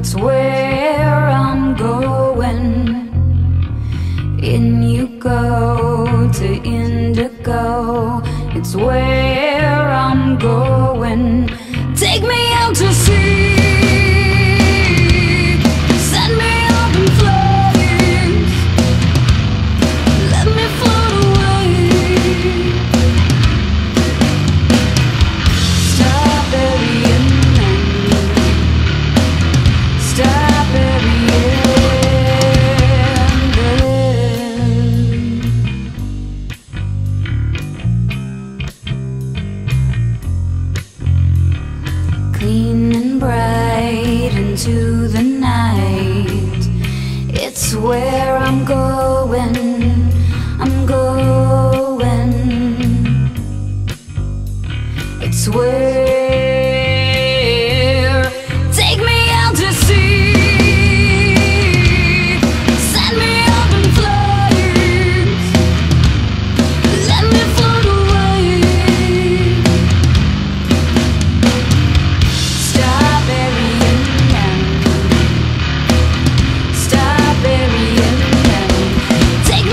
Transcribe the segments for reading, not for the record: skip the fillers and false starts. It's where I'm going. In you go to indigo. It's where I'm going. Take me out to sea. Clean and bright into the night. It's where I'm going. I'm going. It's where. Take me out to sea. Set me up and flying. Let me float away. Stop burying them. Take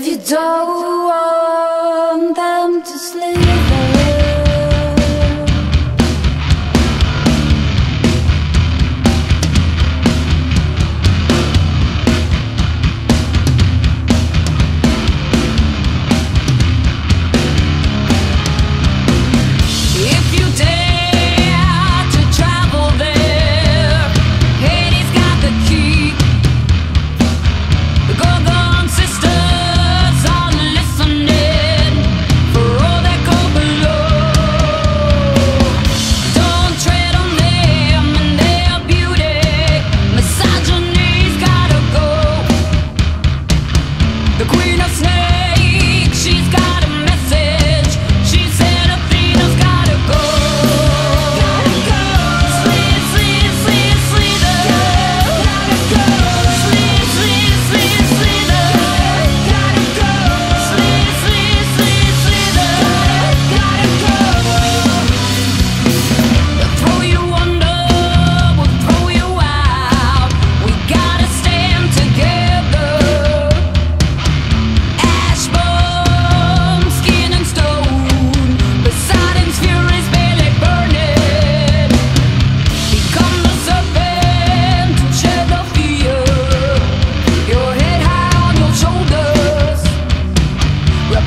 If you don't want them to sleep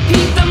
people.